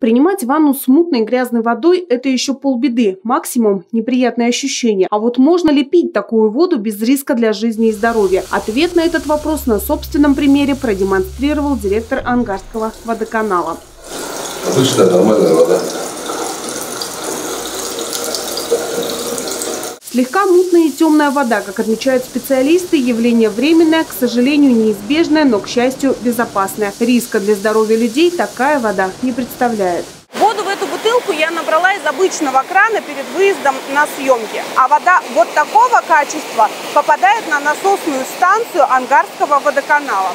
Принимать ванну с мутной грязной водой – это еще полбеды, максимум – неприятное ощущение. А вот можно ли пить такую воду без риска для жизни и здоровья? Ответ на этот вопрос на собственном примере продемонстрировал директор Ангарского водоканала. Обычная нормальная вода. Слегка мутная и темная вода, как отмечают специалисты, явление временное, к сожалению, неизбежное, но, к счастью, безопасное. Риска для здоровья людей такая вода не представляет. Воду в эту бутылку я набрала из обычного крана перед выездом на съемки. А вода вот такого качества попадает на насосную станцию Ангарского водоканала.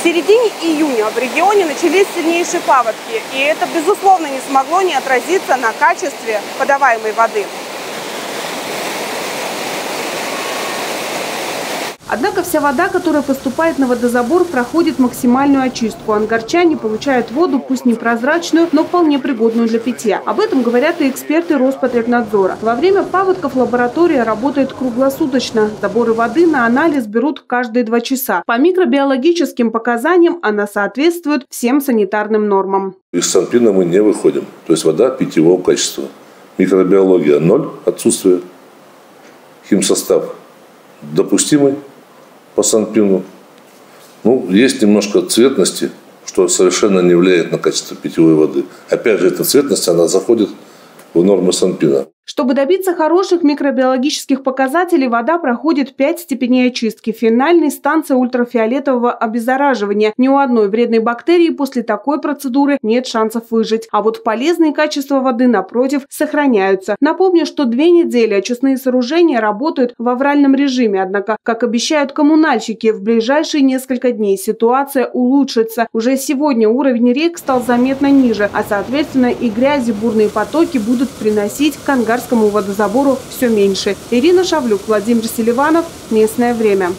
В середине июня в регионе начались сильнейшие паводки, и это, безусловно, не смогло не отразиться на качестве подаваемой воды. Однако вся вода, которая поступает на водозабор, проходит максимальную очистку. Ангарчане получают воду, пусть непрозрачную, но вполне пригодную для питья. Об этом говорят и эксперты Роспотребнадзора. Во время паводков лаборатория работает круглосуточно. Заборы воды на анализ берут каждые 2 часа. По микробиологическим показаниям она соответствует всем санитарным нормам. Из Санпина мы не выходим. То есть вода питьевого качества. Микробиология 0, отсутствие. Химсостав допустимый. По Санпину. Ну, есть немножко цветности, что совершенно не влияет на качество питьевой воды. Опять же, эта цветность, она заходит в нормы Санпина. Чтобы добиться хороших микробиологических показателей, вода проходит 5 степеней очистки. Финальной станции ультрафиолетового обеззараживания. Ни у одной вредной бактерии после такой процедуры нет шансов выжить. А вот полезные качества воды, напротив, сохраняются. Напомню, что 2 недели очистные сооружения работают в авральном режиме. Однако, как обещают коммунальщики, в ближайшие несколько дней ситуация улучшится. Уже сегодня уровень рек стал заметно ниже, а соответственно и грязи бурные потоки будут приносить к Ангарскому водозабору все меньше. Ирина Шавлюк, Владимир Селиванов. Местное время.